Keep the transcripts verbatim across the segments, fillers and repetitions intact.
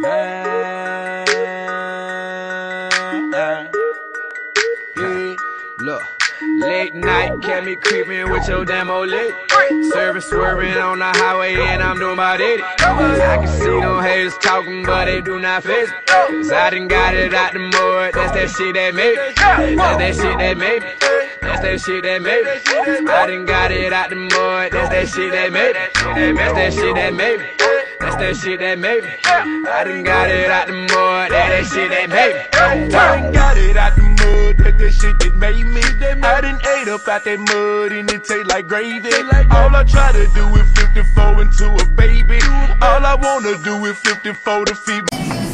Look, late night, kept me creeping with your demo lit. Serving, swerving on the highway, and I'm doing about it. I can see no haters talking, but they do not face it. Cause I done got it out the mud, that's that shit that made me. That's that shit that made me. That's that shit that made me. I done got it out the mud, that's that shit that made me. That's that shit that made me. That's that shit that made me. I done got it out the mud, that's that shit that made me. I done got it out the mud, that's that shit that made me. I done ate up out that mud and it taste like gravy. All I try to do is fifty-four into a baby. All I wanna do is fifty-four to feed me.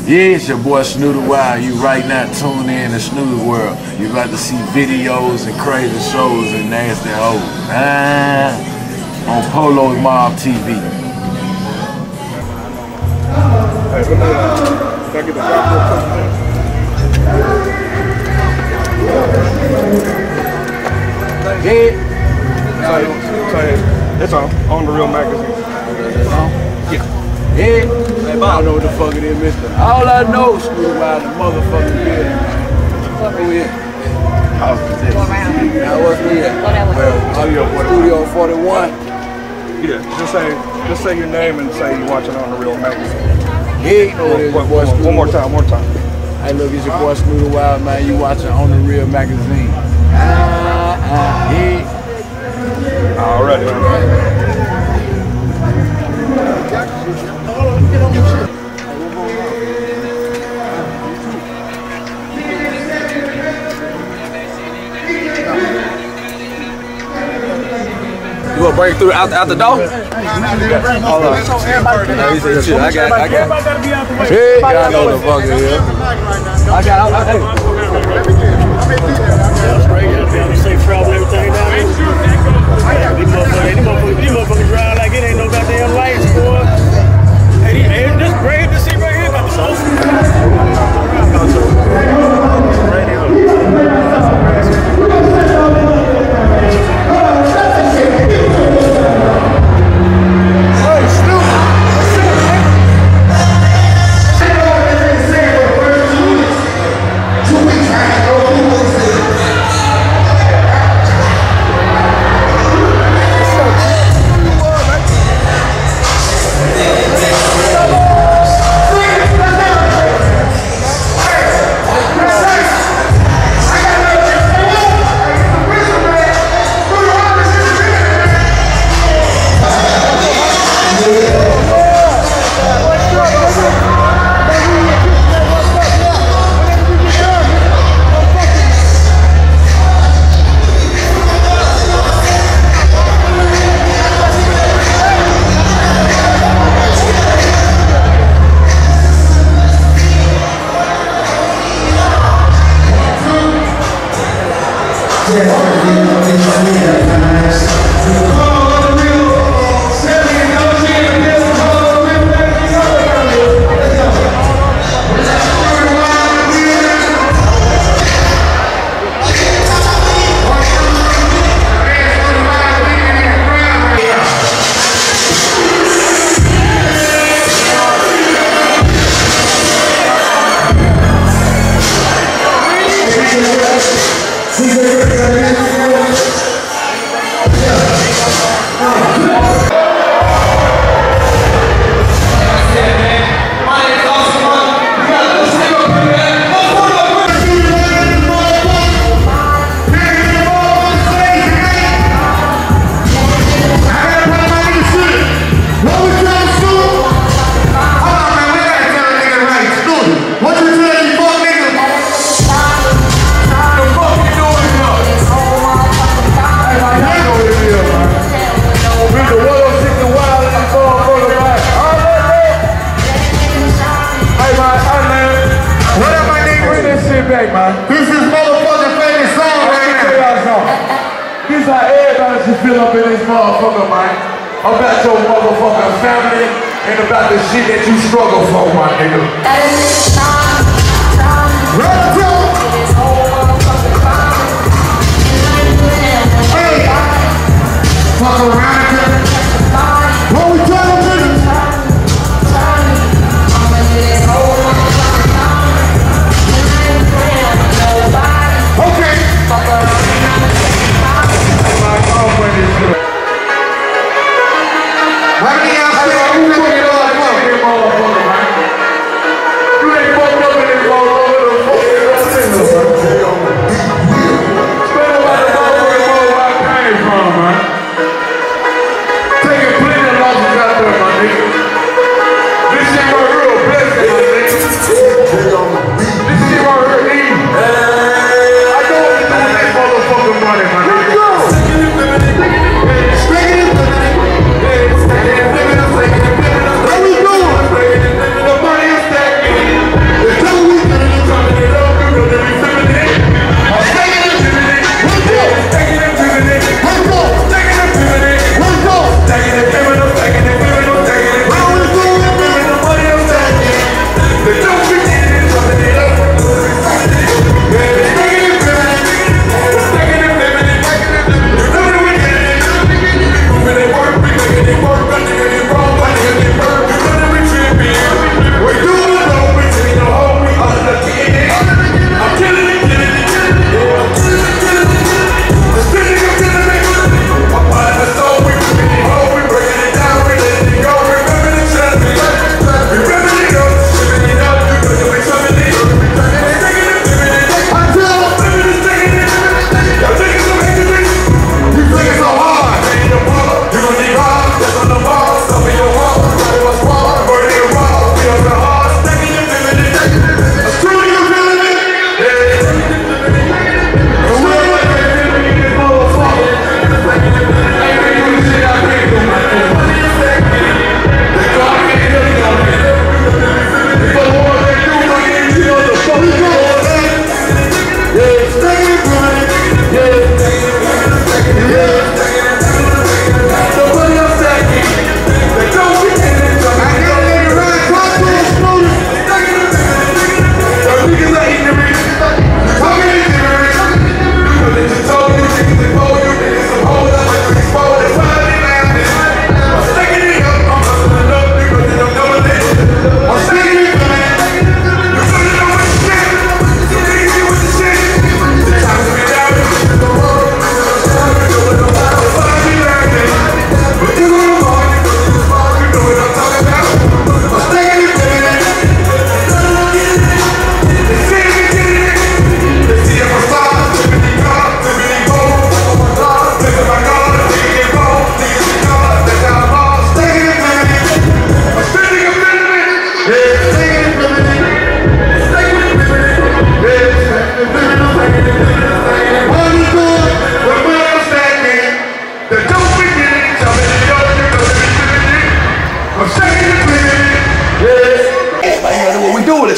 Yeah, it's your boy Snootie Wild. You right now tuned in to Snootie World. You about to see videos and crazy shows and nasty hoes. Ah, on Polow Mob T V. Hey, what the hell? Can I get the back door closed? Yeah. That's all. On the real magazine. Yeah. Yeah. I don't know what the fuck it is, mister. All I know is Snootie Wild the motherfucking building. Fuck who is? How's this? Now what's here? Well, Studio forty-one. Yeah, just say, just say your name and say you're watching On the Real Magazine. Yeah, oh, it is one, one, one more time, one more time. Hey, look, it's your boy Snootie Wild, man. You watching On the Real Magazine. Ah, ah, yeah. Alrighty. Right. You want to break through out, out the door? Hold on. I got, I got. I got the fuck here. I got, I got. These motherfuckers drive like it ain't no goddamn lights, boy. Hey, this grave to see right here about the soul. Right here. What we trying to do?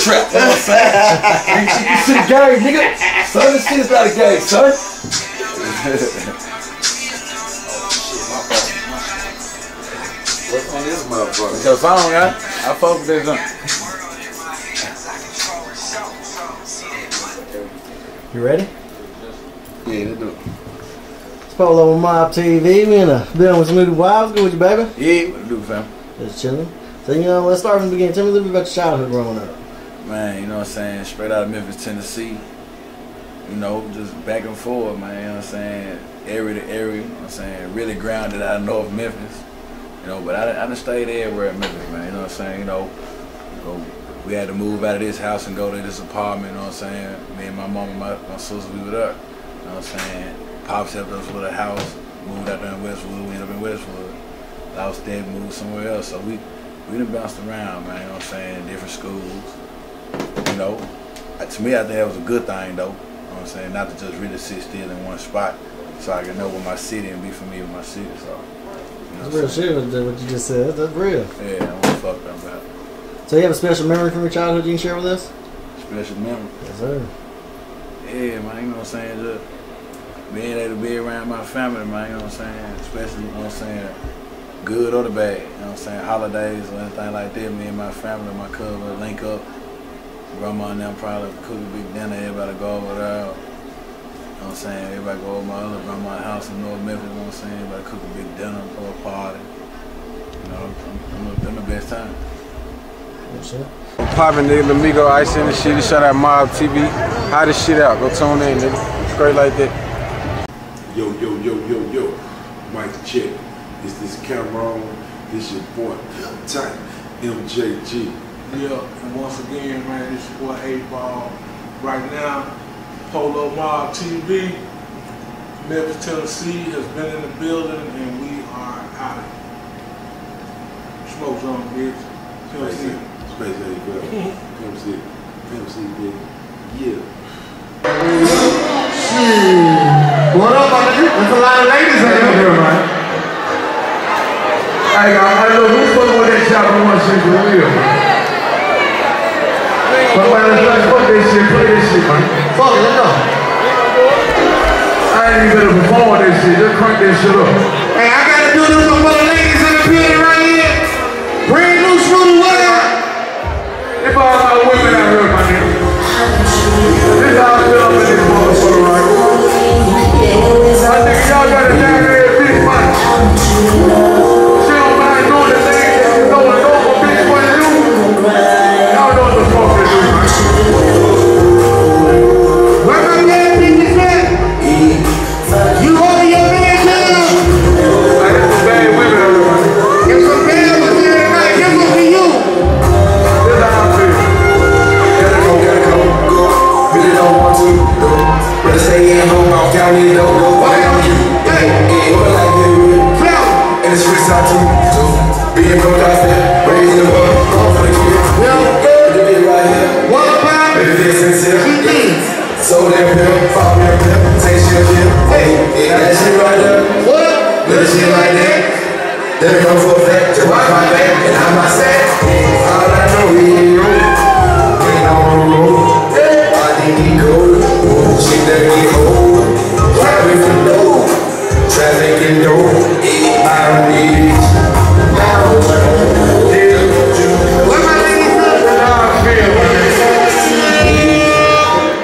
trap. You see Gary, nigga? Son, this shit is not a game, son. What's on this motherfucker? Your phone, yeah? I fuck with this one. You ready? Yeah, let's do it. It's Polow Mob T V. We in a building with Snootie Wild. Good with you, baby? Yeah, what to do, fam? Just chilling. So, you know, let's start from the beginning. Tell me a little bit about your childhood growing up. Man, you know what I'm saying? Straight out of Memphis, Tennessee. You know, just back and forth, man. You know what I'm saying? Area to area. You know what I'm saying? Really grounded out of North Memphis. You know, but I, I done stayed everywhere in Memphis, man. You know what I'm saying? You know, you know, we had to move out of this house and go to this apartment. You know what I'm saying? Me and my mom and my, my sister, we were there. You know what I'm saying? Pops helped us with a house, moved out there in Westwood, we ended up in Westwood. I was dead, moved somewhere else. So we, we done bounced around, man, you know what I'm saying? Different schools, you know. To me, I think that was a good thing, though. You know what I'm saying? Not to just really sit still in one spot so I can know what my city and be familiar with my city, so. You know, that's real shit, what you just said. That's real. Yeah, I don't fuck that about it. So you have a special memory from your childhood you can share with us? Special memory? Yes, sir. Yeah, man, you know what I'm saying? Just being able to be around my family, man, you know what I'm saying? Especially, you know what I'm saying, good or the bad, you know what I'm saying? Holidays or anything like that, me and my family, my cousin would link up. Grandma and them probably cook a big dinner, everybody go over there. You know what I'm saying? Everybody go over my other grandma's house in North Memphis, you know what I'm saying? Everybody cook a big dinner or a party. You know, I'm, I'm, I'm the best time. Yes, sir. Poppin' nigga, Lamigo, Ice in the shit, shout out Mob T V. High this shit out, go tune in, nigga. It's great like that. Yo, yo, yo, yo, yo, Mike check. It's this Cameron, this your boy, Type, M J G. Yeah, and once again, man, this your boy eight ball. Right now, Polow Mob T V, Memphis, Tennessee has been in the building and we are out of it. Smoke zone, bitch. Tennessee. Space Age, bro. Come see it. Come see it, baby. Yeah. What up, buddy? There's a lot of ladies out here, man. I got, I know who's fucking with that shit. I want shit for real. But man, it's like, fuck this shit. Play this shit, man. Fuck it, let's go. I ain't even gonna perform this shit. Just crank this shit up. Hey, I gotta do this for the ladies in the building right here. Brand new Snootie Wild. If all my women out here, my nigga. This is how I feel up in this motherfucker, right? I think y'all got a damn ass bitch, man. She don't mind doing the things that you know an over bitch for you. Y'all know what the fuck they do, man. Where my damn bitch is at? You holding your man down? Like, there's some bad women out here, man. There's some bad women out here, man. Give them to you. But stay at home, I'm counting it over. Why don't you? Hey, hey, what like that? And it's rich out too. Being broke out there, raising the world, all for the kids. We don't care. Look at right here. One pound. If it's sincere, she thinks. So that pill, pop that pill, take shit up here. Hey, hey, that shit right there. What? Little shit like that. Let me come for a fact. Just watch my back, and I'm my sack. All I know is you. Ain't no room. She let me hold, driving for dough, traffic and dough, I don't need it, I don't know, deal with you. What am I thinking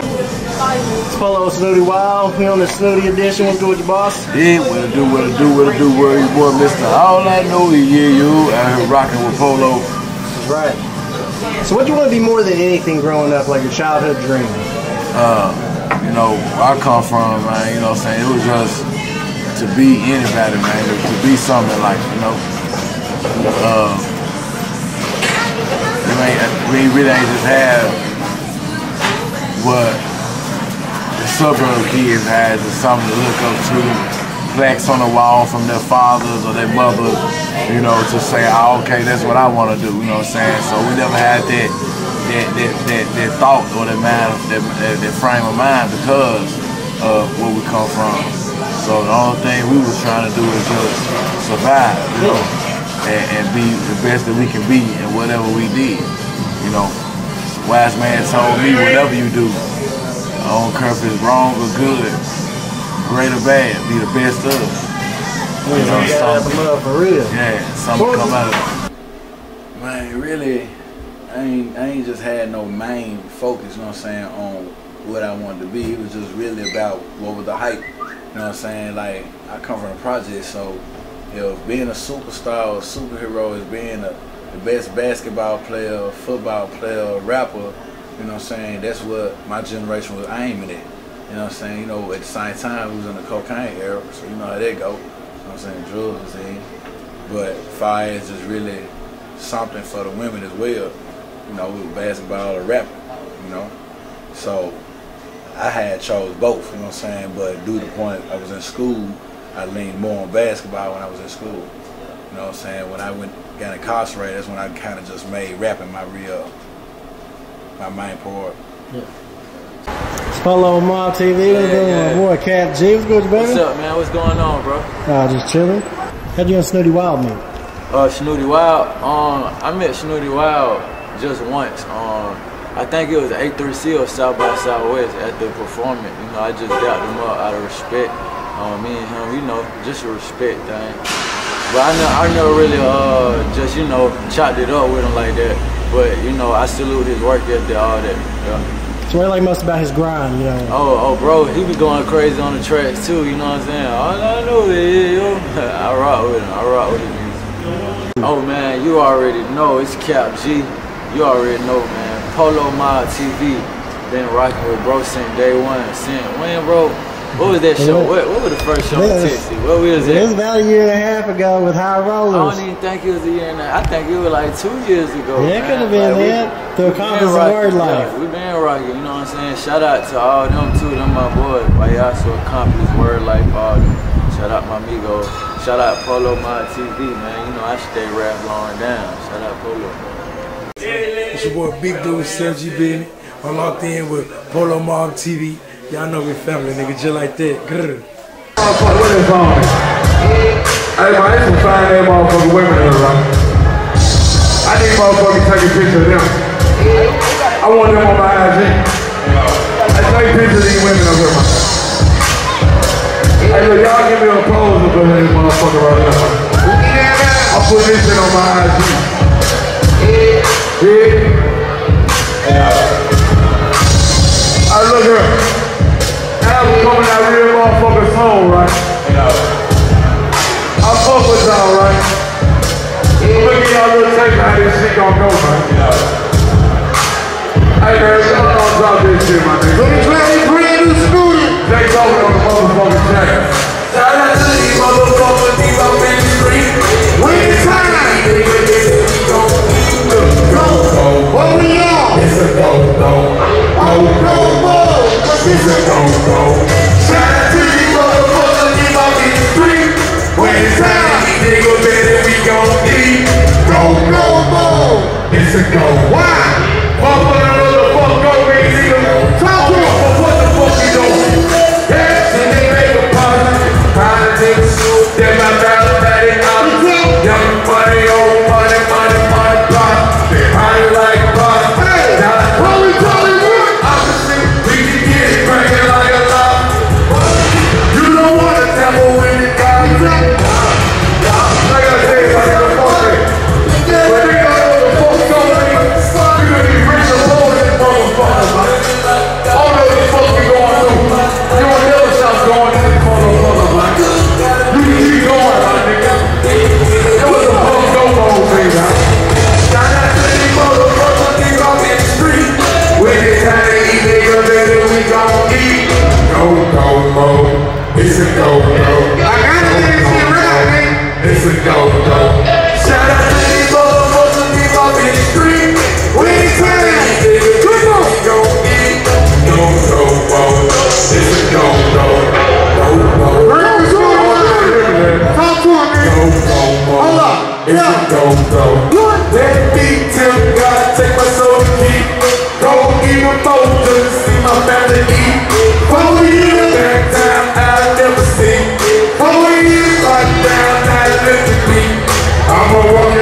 about? It's Polow Snootie Wild, we on the Snootie edition. What's good with your boss? Yeah, what to do, what to do, what to do, where you boy, mister. All I know is yeah, you, I'm rocking with Polow. That's right. So what do you want to be more than anything growing up, like your childhood dream? Uh... You know, where I come from, man, you know what I'm saying? It was just to be anybody, man, to, to be something like, you know. Uh, we, ain't, we really ain't just have what the suburb kids had, just something to look up to, plaques on the wall from their fathers or their mothers, you know, to say, oh, okay, that's what I want to do, you know what I'm saying? So we never had that. That, that, that, that thought or that mind, that, that, that frame of mind because of where we come from. So the only thing we was trying to do is just survive, you know, and, and be the best that we can be in whatever we did, you know. Wise man told me, whatever you do, I don't care if it's wrong or good, great or bad, be the best of it. You know, something, love for real. Yeah, something Boy. come out of it. Man, really, I ain't, I ain't just had no main focus, you know what I'm saying, on what I wanted to be. It was just really about what was the hype. You know what I'm saying? Like, I come from a project, so you know, being a superstar or superhero is being a, the best basketball player, football player, rapper, you know what I'm saying? That's what my generation was aiming at. You know what I'm saying? You know, at the same time, we was in the cocaine era, so you know how that go. You know what I'm saying? Drugs was in. But fire is just really something for the women as well. You know, we was basketball or rapper, you know? So I had chose both, you know what I'm saying? But due to the point I was in school, I leaned more on basketball when I was in school. You know what I'm saying? When I went got incarcerated, that's when I kind of just made rapping my real, my main part. Yeah. It's Polow Mob T V. What's going on, my boy? Cap G. What's good, baby? What's up, man? What's going on, bro? Uh, just chilling. How'd you and Snootie Wild meet? Uh, Snootie Wild. Um, I met Snootie Wild just once. Um. I think it was A three C or South by Southwest at the performance. You know, I just got them up out of respect. Um, me and him, you know, just a respect thing. But I know, I never really uh, just, you know, chopped it up with him like that. But, you know, I salute his work ethic, all that. Yeah. So what do you like most about his grind, you know? Oh, oh, bro, he be going crazy on the tracks too, you know what I'm saying? All I know is, I rock with him, I rock with him. Oh, man, you already know, it's Cap G. You already know, man. Polow Mob T V, been rocking with bro since day one. Since when, bro? What was that show? What, what was the first show in Texas? What was it? It was about a year and a half ago with High Rollers. I don't even think it was a year and a half. I think it was like two years ago. Yeah, it could have been that. The Compass of Word Life. We been rocking, you know what I'm saying? Shout out to all them too, them my boys. Why y'all so Compass Word Life, all them. Shout out my amigos. Shout out Polow Mob T V, man. You know, I stay rap long down. Shout out Polow. It's your boy Big Dude, Sergei Benny. I'm locked in with Polow Mob T V. Y'all know we family, nigga, just like that. Grr. Hey, man, there's some fine ass motherfucking women in here, right? I need motherfuckers taking pictures of them. I want them on my I G. I take pictures of these women up here, man. Hey, look, y'all give me a pose up in this motherfucker right now. I put this shit on my I G. Yeah. Yeah. I look here. Album coming out real motherfucking soul, right? Yeah. I fuck with y'all, right? Yeah. Look at y'all little tape how this shit gon' go, right? Yeah. Hey man, y'all don't drop this shit, my nigga. Look at this brand new Snootie. They talking on the motherfucking track. Shout out to these motherfuckers, these up in the street. Win time! What we on? It's a go-go, go-go, go-go, it's a go-go. Shout out to these motherfuckers, keep up in the street. When it's time, nigga, better we gon' eat. Go-go, go, it's a go. Why? Fuck what I know the fuck go, nigga. Talk to them for what the fuck we doing. That's when they make a positive. Politics, they're my battle, that ain't out. Young money, old money, money, money, pop.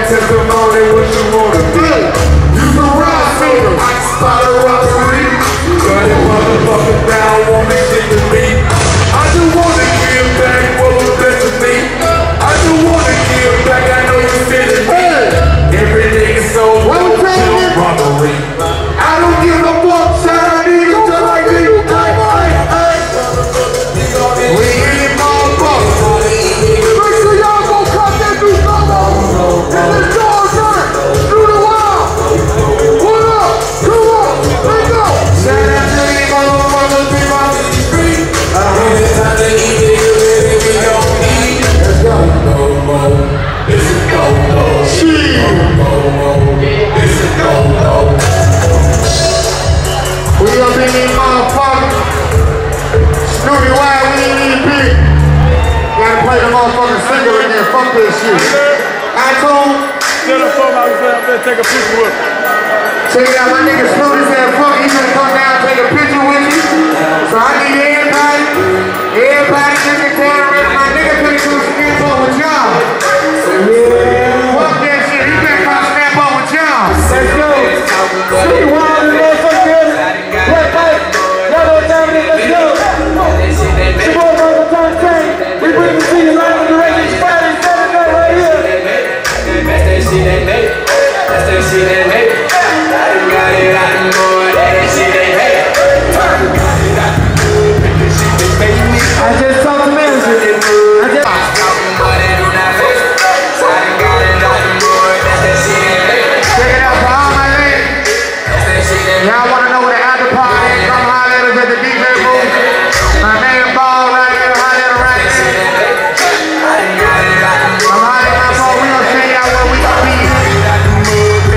Testimony, what you wanna do? You can ride through the hot spot. P. Gotta play the motherfucking single again. Fuck this shit. iTunes. Still the fuck I was there. Take a picture with me. Check it out, my nigga Snootie said fuck. He's gonna come down and take a picture with you. So I need everybody, everybody just to tell me my nigga couldn't do snap on with y'all. Yeah. Fuck that shit. You better come snap on with y'all. Let's go. Snootie Wild in the motherfucker. Black Pipe. Y'all know what time it is. Let's go. It's your boy Michael Tom Kane. We bring you to you live on the radio. It's Friday, seven o'clock right here. That's that shit that made it. That's that shit that made it. I done got it, I done know it. That shit that made it. I done got it, I done do it. But that shit that made me. I just talked to manager. I just talked to money. I done got it, I done know it. That's that shit that made it. Check it out for all my ladies. That's that shit that made it. Y'all wanna know where the after party is? Come holler at us at the D J booth. My name Ball right here, holler at us right here. I done got it, I done do it. I'm hollering at my phone. We gonna tell y'all where we gonna be.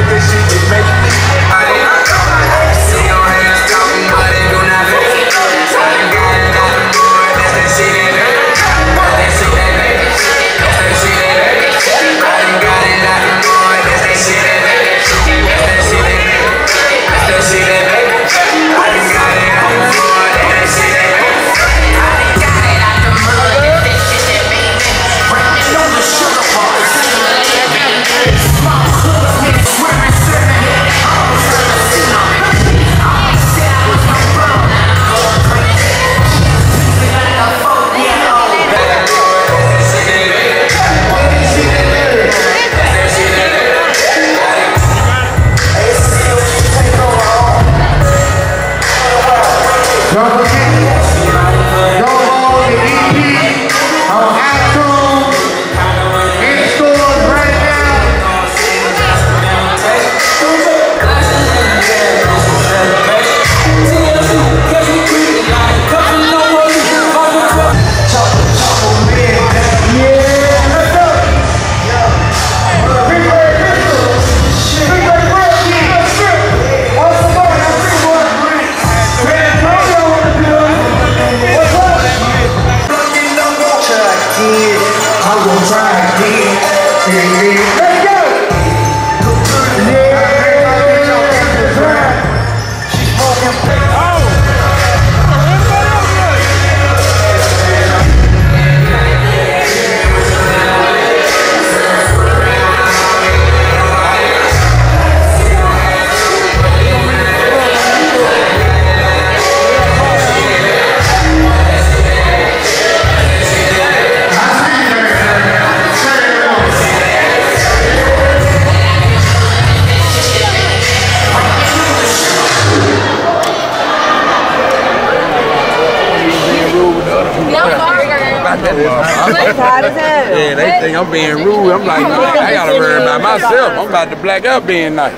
I'm being rude. I'm like, man, I gotta worry about myself. I'm about to black out being nice.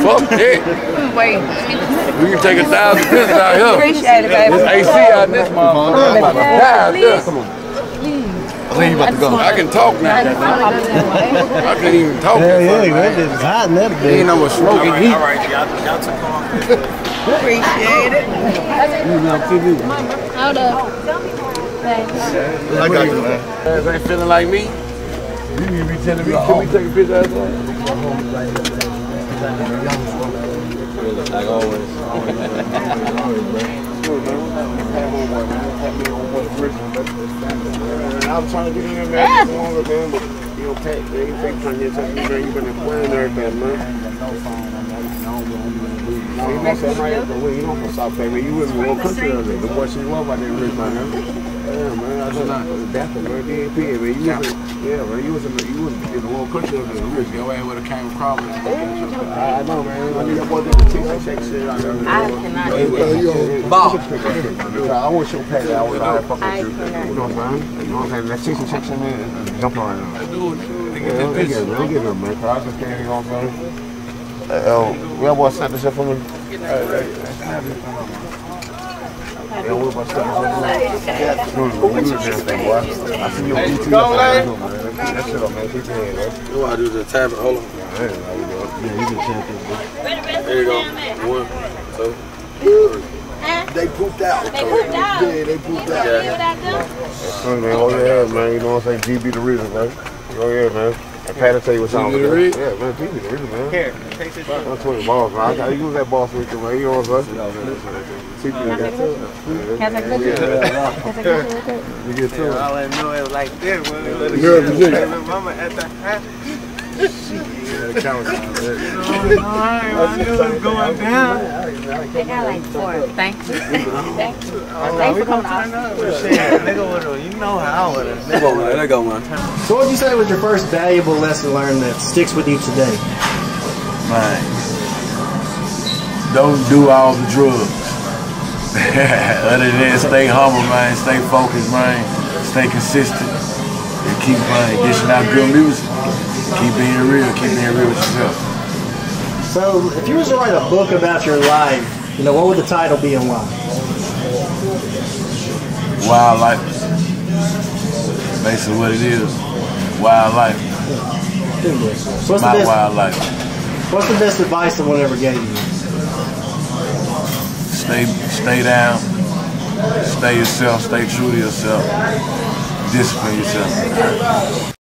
Fuck that. Wait. We can take a thousand pins out here. Appreciate it, baby. This A C out this motherfucker. I'm about to die out there. Come on. I, you about to go. I can talk now. I can't even talk. Yeah, yeah, man. It's hot in that bitch. Ain't no smoking heat. All right, y'all took on. Appreciate it. You know, T V. Hold up. I got you, man. Ain't feeling like me. You need to be telling me. Can we take a picture of that? Like always. I was trying to get in there longer, man, but you don't take. They ain't trying to get something. You've been playing everything, man. No, you know that right? The way you know from South Bay, man, you was in the whole country earlier. The boy she love, I didn't reach my hand. Yeah, man, I just not. That's the man, D A P, man. You was, yeah, man, you was in the, you was in the whole country earlier. Rich, your ass would have came with problems. I know, man. I knew that boy did the T-shirt shit out there. I cannot. Ball. I want your pack. I was all fucking with you. You know what I'm saying? You know what I'm saying? That T-shirt section, man, jump on it. I do. Yeah, look at him, look at him, man. Cause I just can't. You know what I'm saying? Uh, we have what's up this for me. Yeah, we about to I see your P T. That shit up, man. Keep your head up. You want to do the tab and hold on. There you go. Yeah, you the champion. There you go. One, two, three. They pooped out. They pooped out. Yeah, they pooped out. Yeah. Oh, man. Oh, yeah, man. You know what I'm saying? G B the reason, man. Oh, yeah, man. I Patty tell you what's on. Yeah, man. G B the reason, man. Here, take this. I'm twenty balls, man. I got to use that ball for you, man. You know what I'm saying? T P got two. Has a good two. You get two. All I know is like this. When mama at the house. Shit. Yeah, the camera's on there. You know, I knew it was going down. They got like four. Thank you. Thank you. Oh, thanks for coming out. Nigga, you know how I would have. There go one. So what would you say was your first valuable lesson learned that sticks with you today? Man, don't do all the drugs. Other than that, stay humble, man. Stay focused, man. Stay consistent. And keep playing. Dishing out good music. Keep being real, keep being real with yourself. So, if you was to write a book about your life, you know, what would the title be and why? Wildlife. Basically what it is. Wildlife. What's My the best, wildlife. What's the best advice someone ever gave you? Stay, stay down. Stay yourself. Stay true to yourself. Discipline yourself.